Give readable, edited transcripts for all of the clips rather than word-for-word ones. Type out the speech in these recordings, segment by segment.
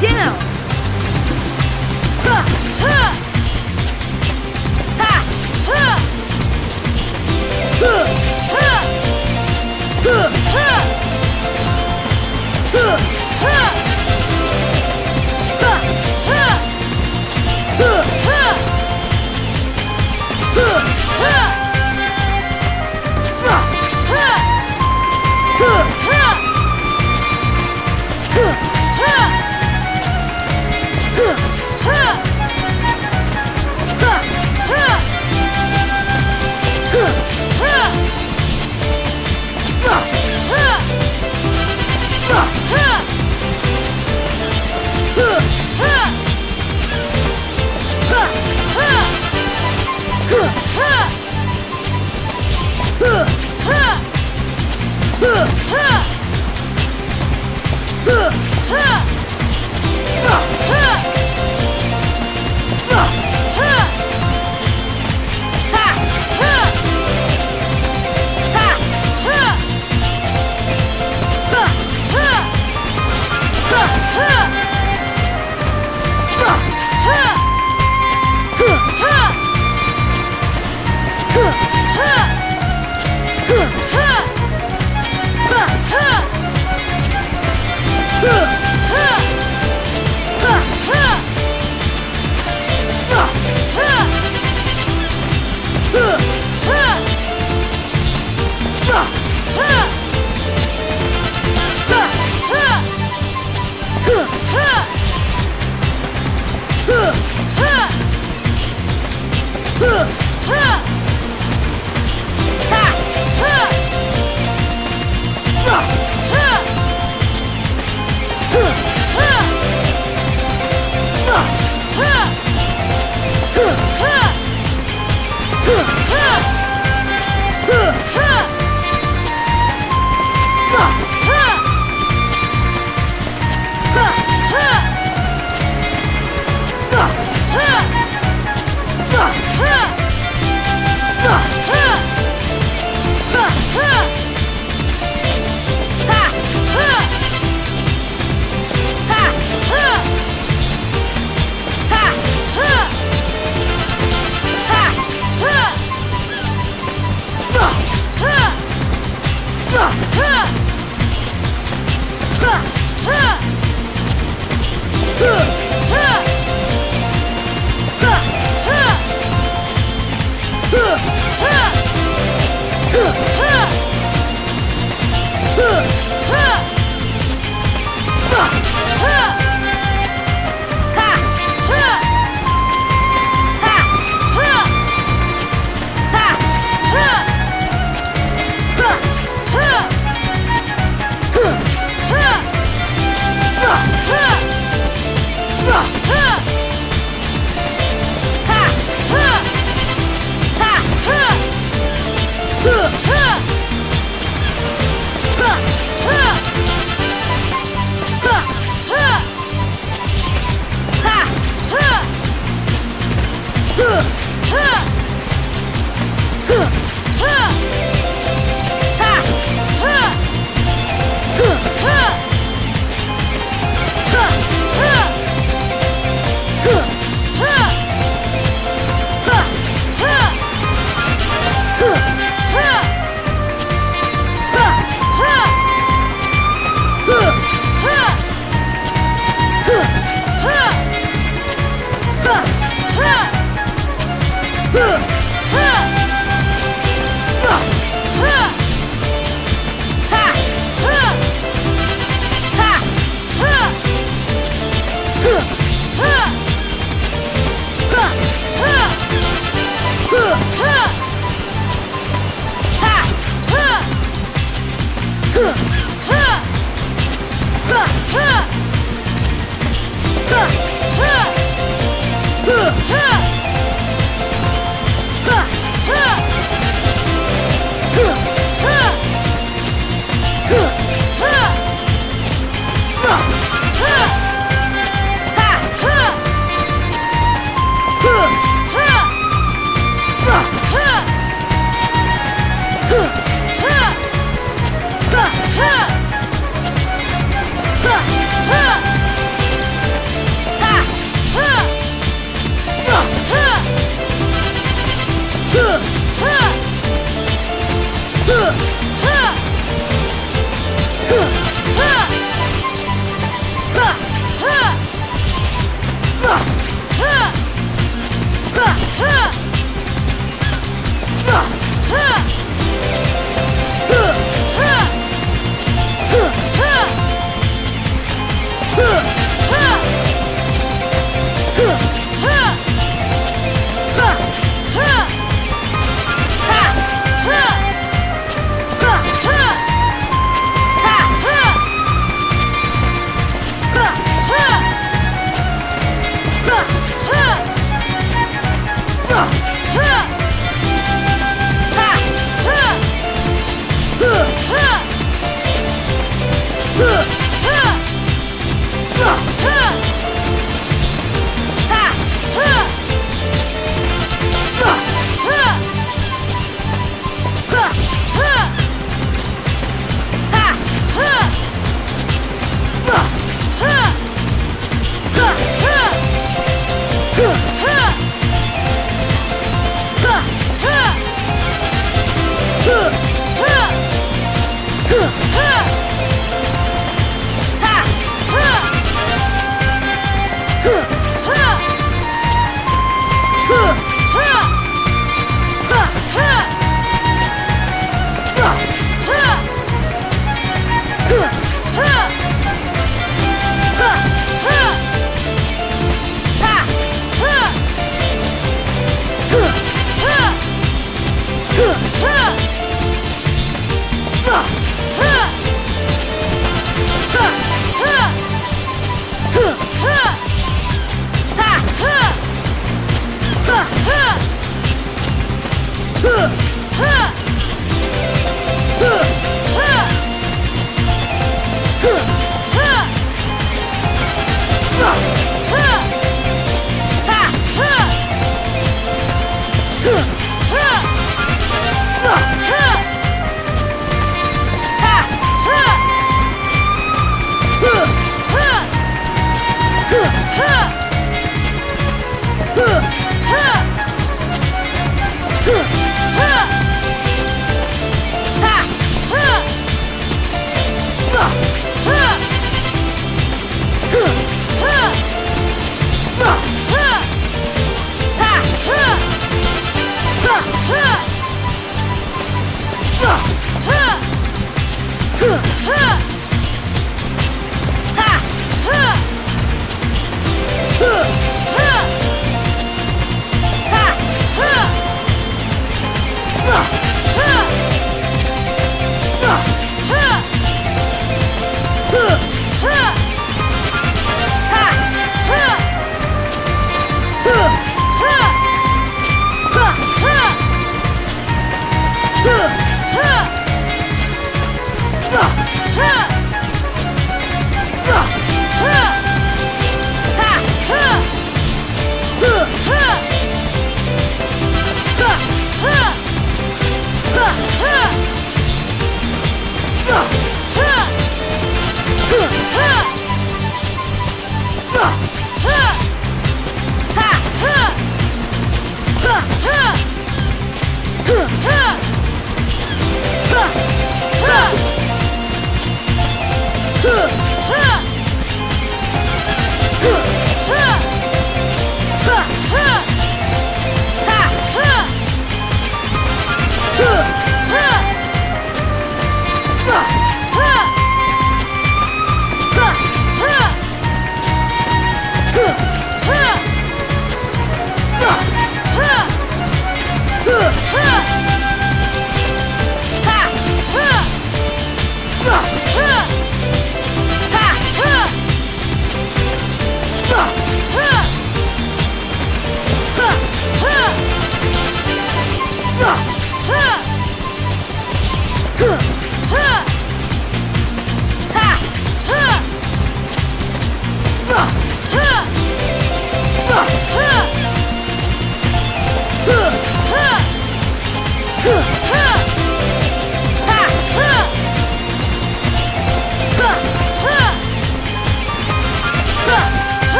down! Ha! Ha! Ha! Ha! Ha! Ha! Ha! Ha! Ha! Ha!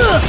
Huh!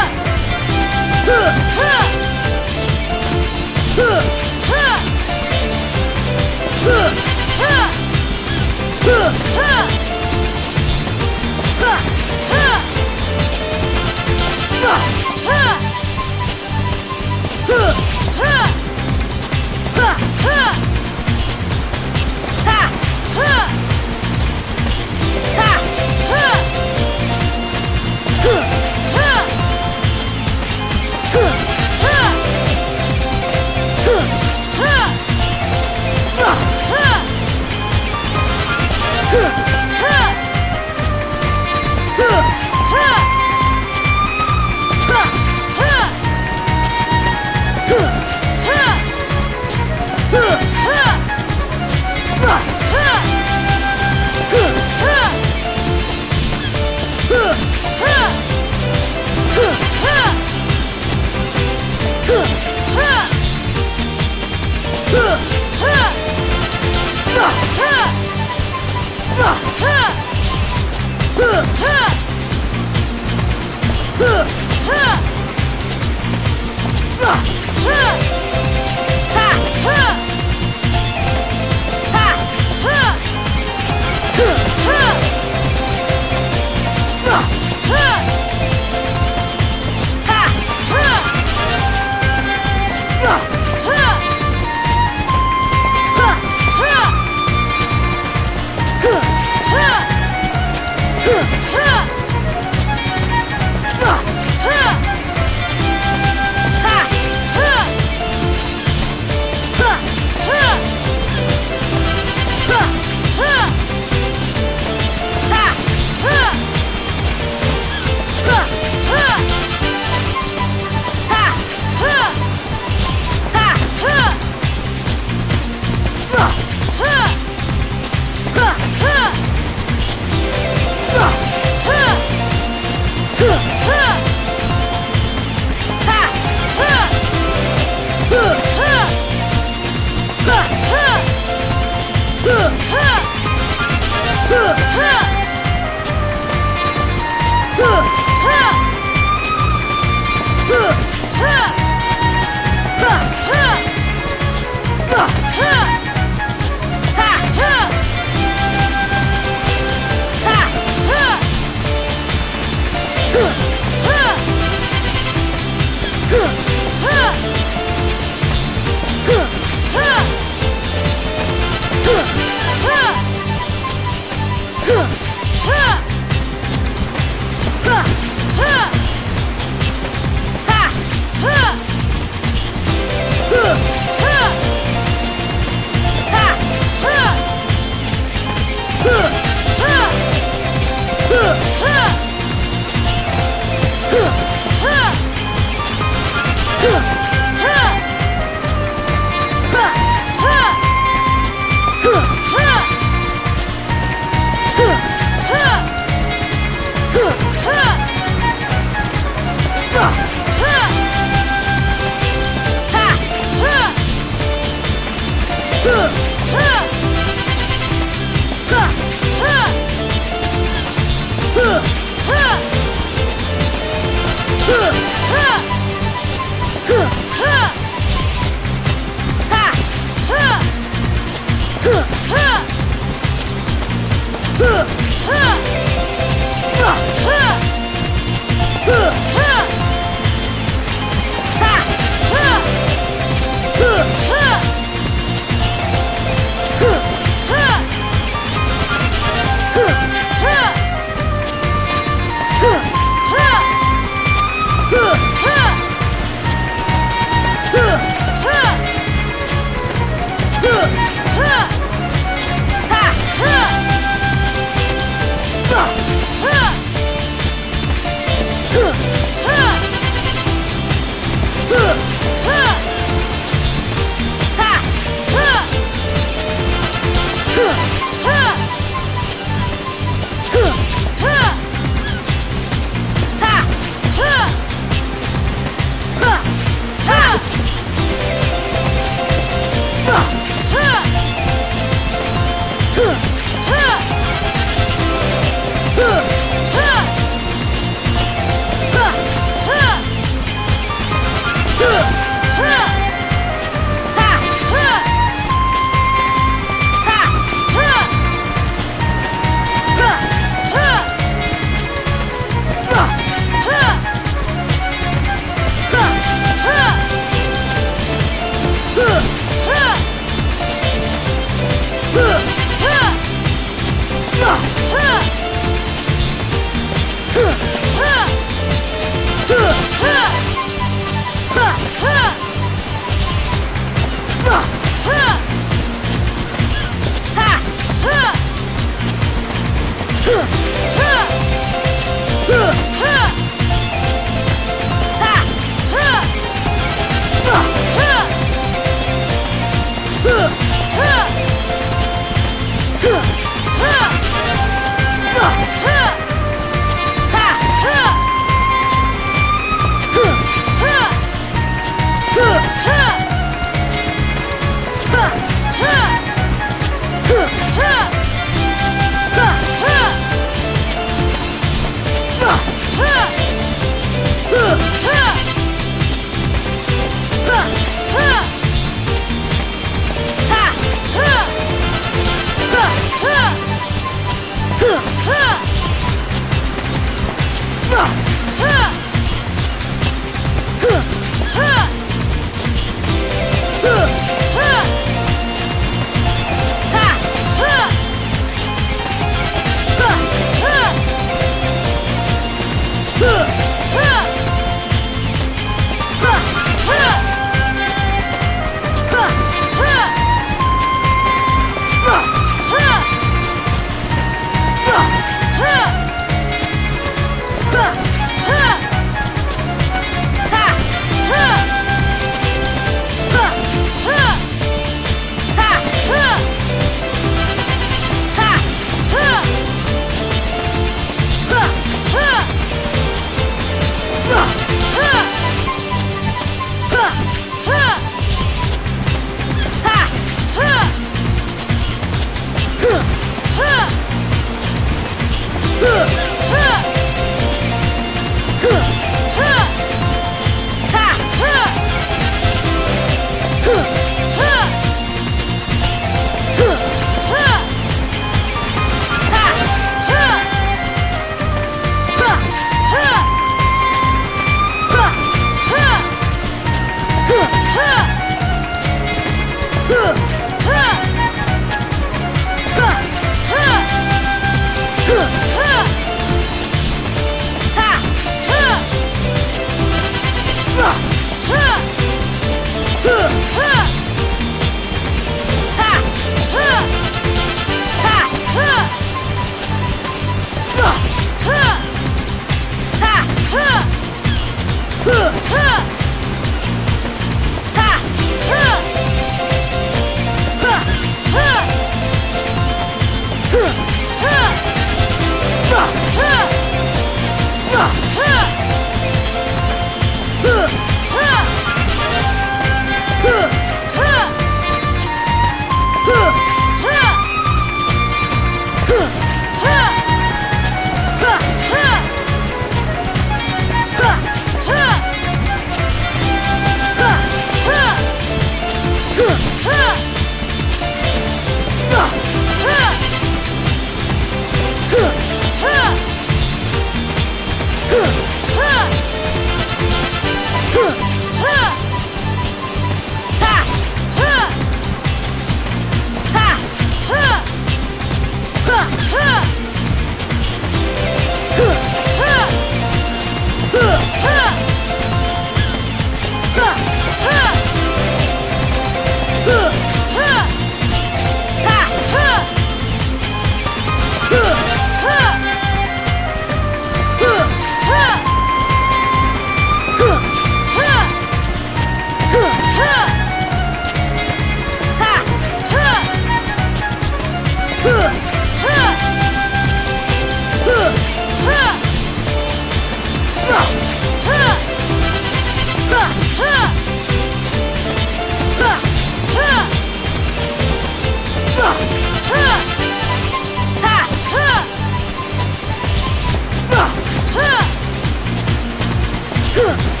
Huh!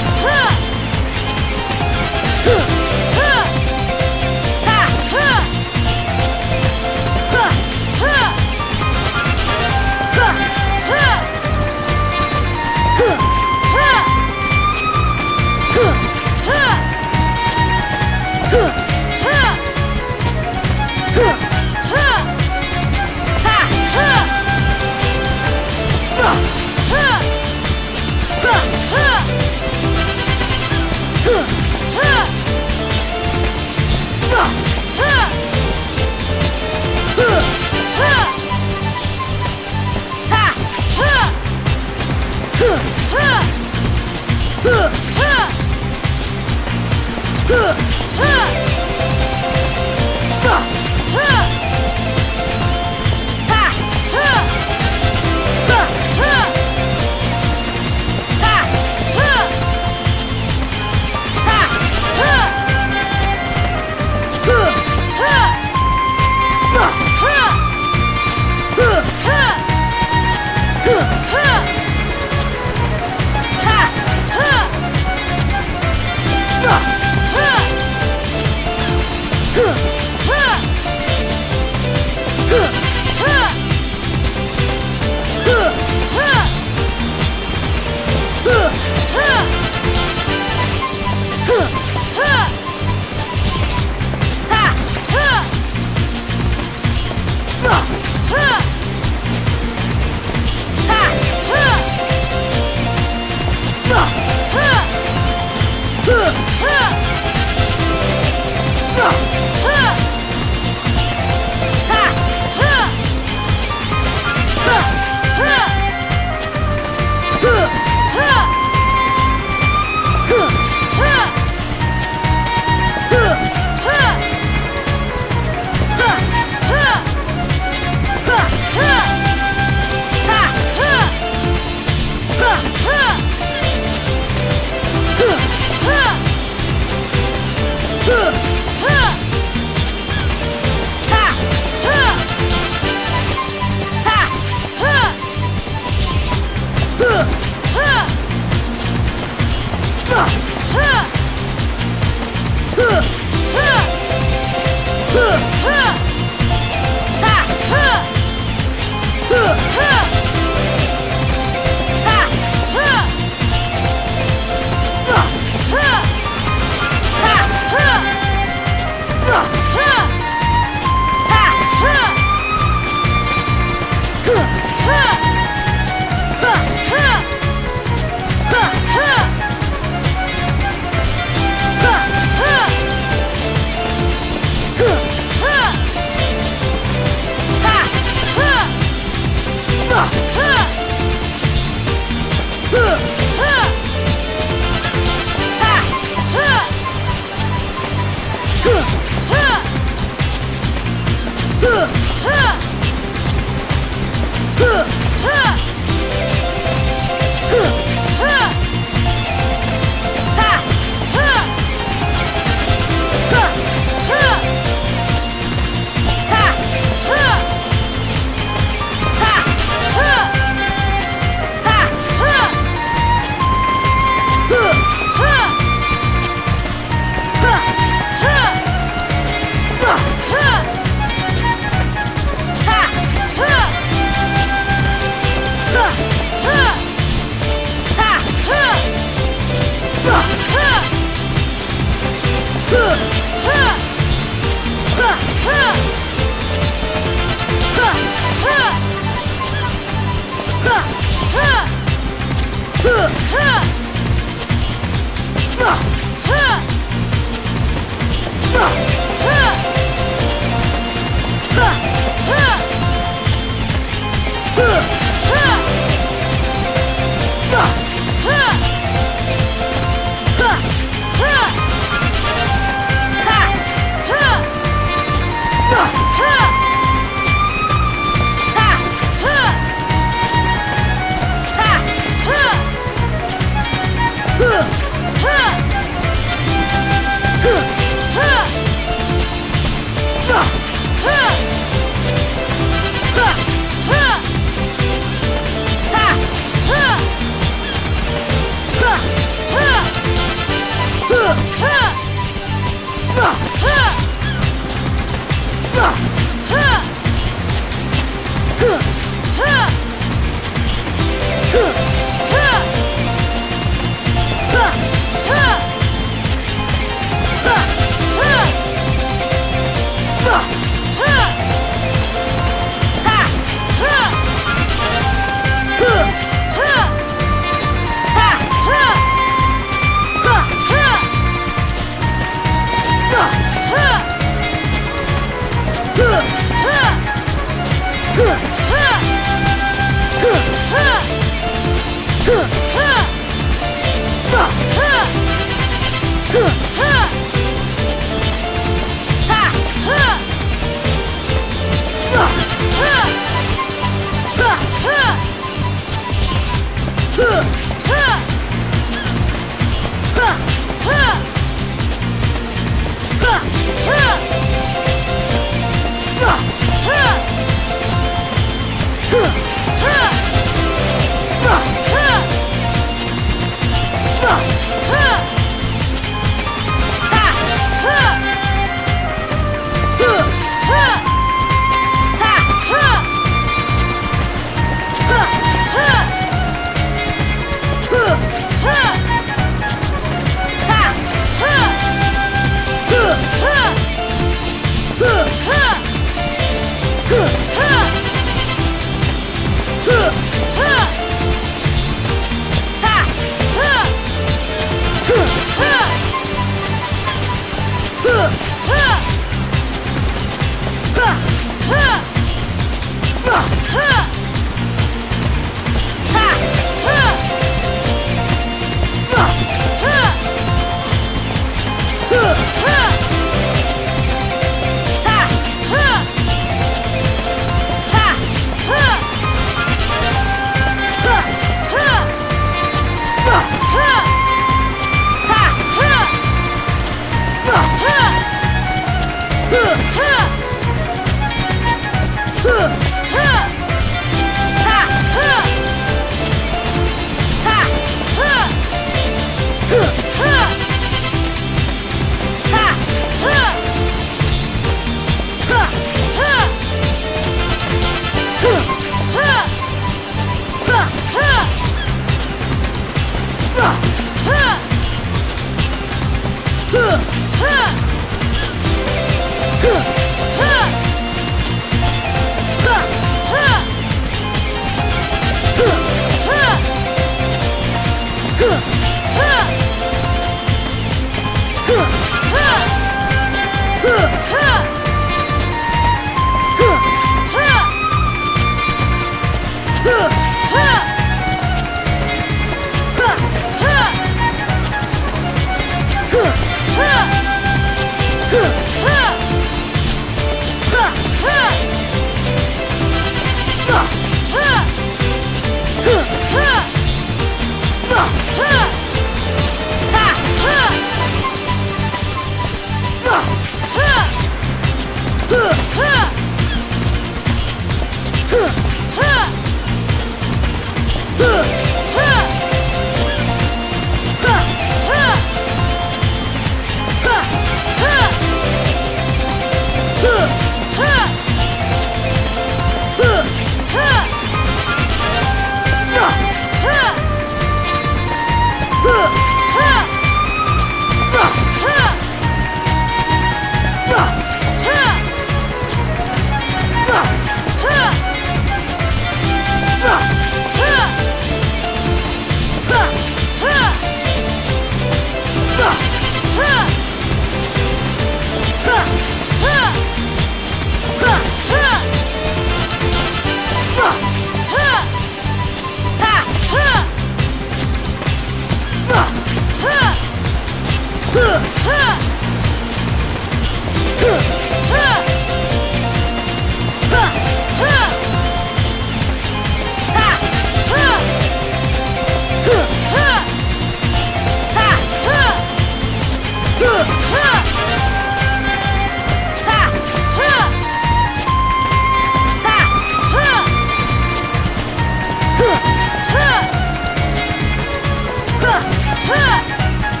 Huh!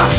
Ha!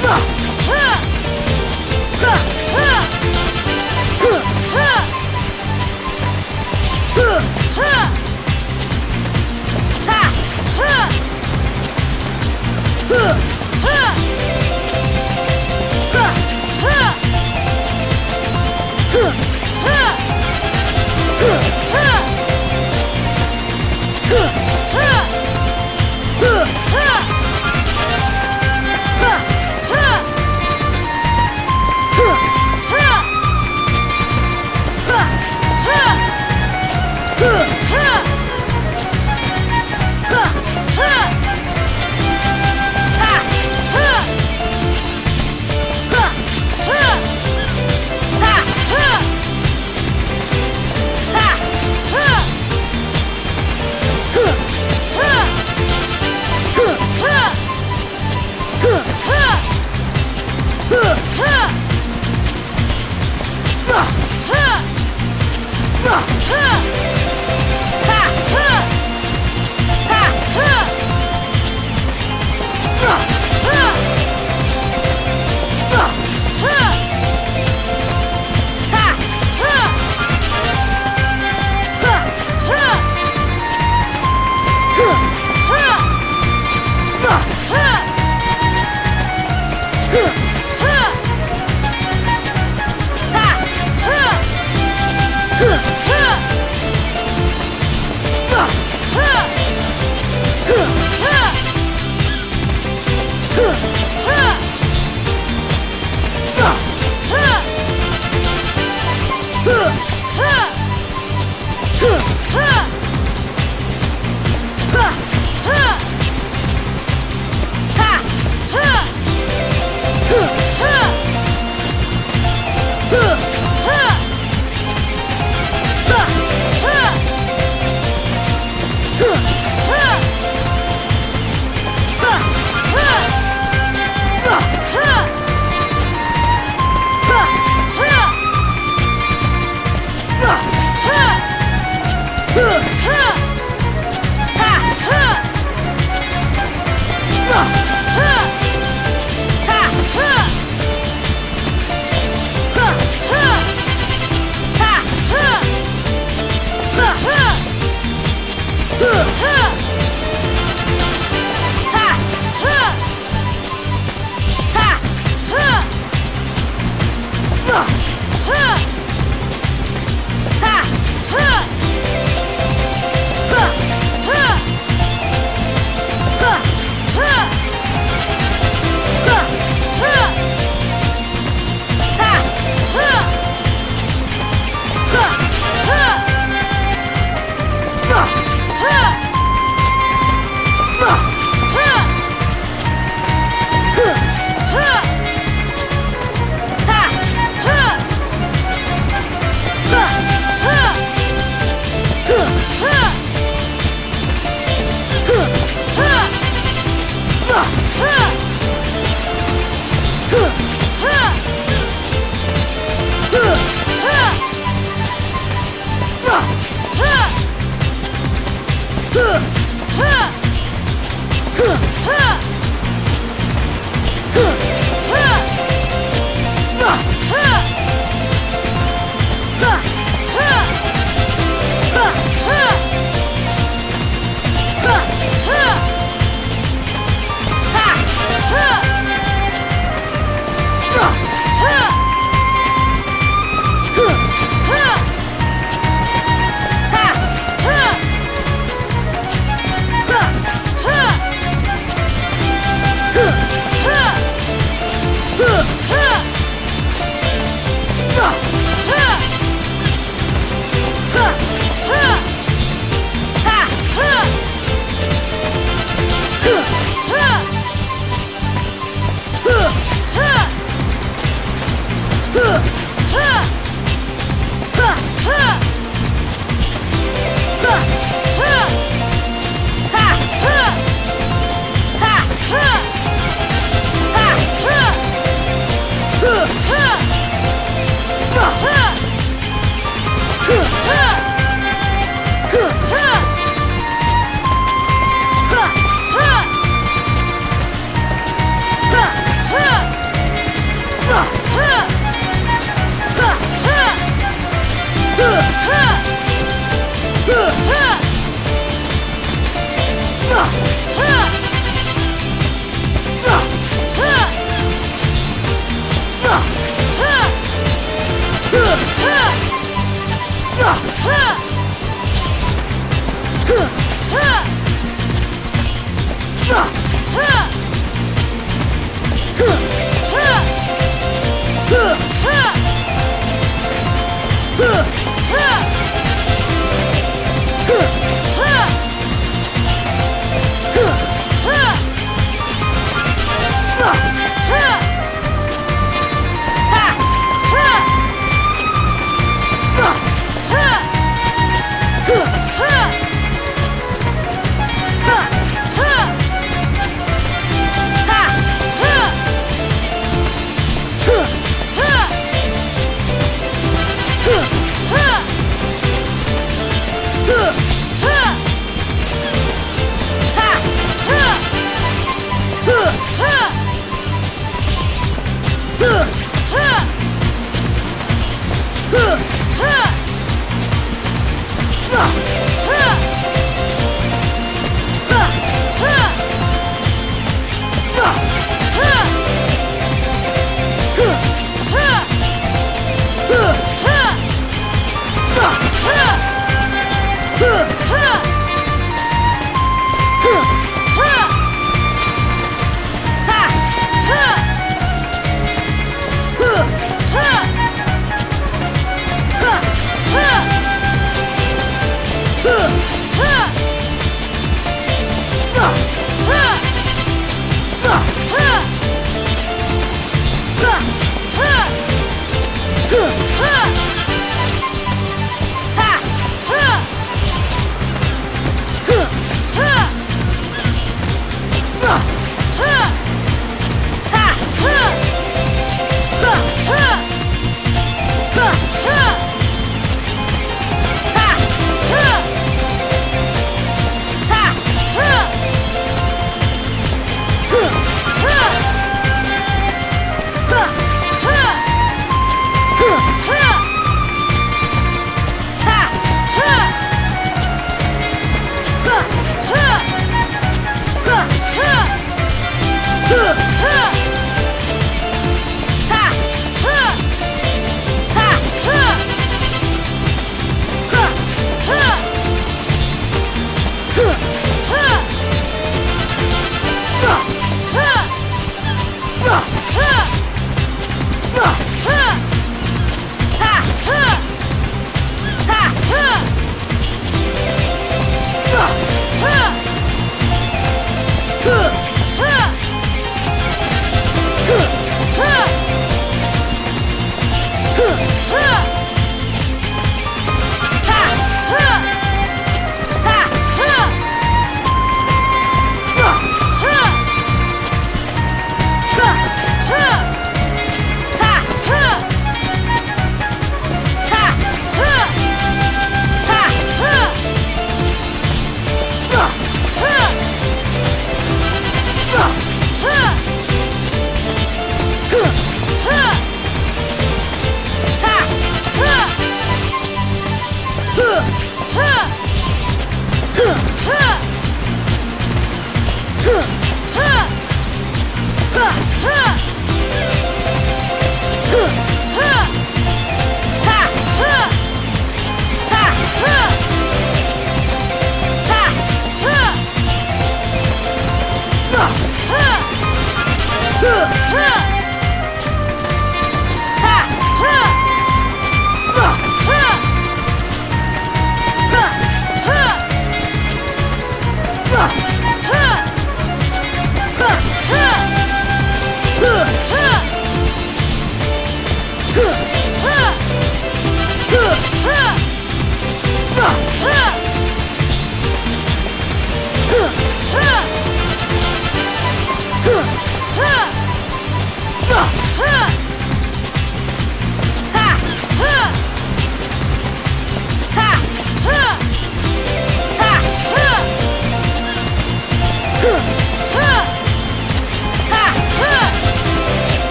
Huh!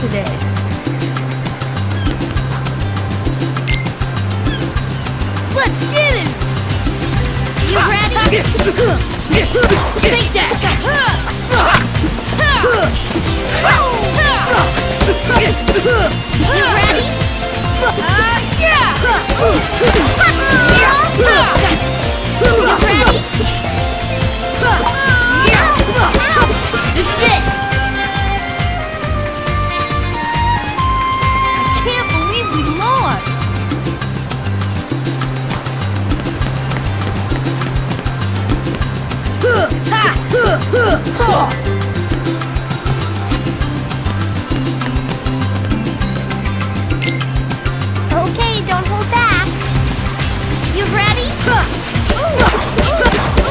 today. Let's get him! You ready? Take that! You ready? Yeah! You ready? This is it! I can't believe we lost! Okay, don't hold back. You ready?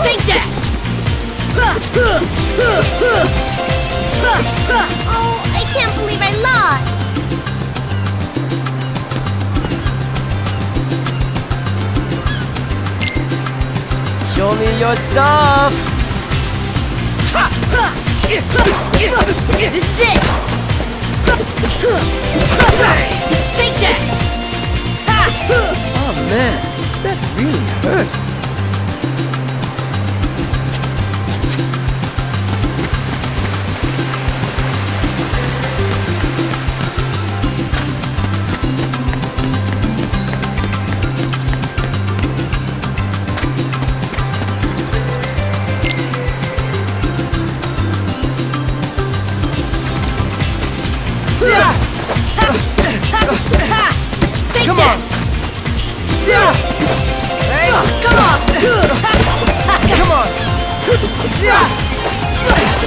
Take that! Oh, I can't believe I lost. Show me your stuff. This is it! Take that! Oh man, that really hurt. Come on!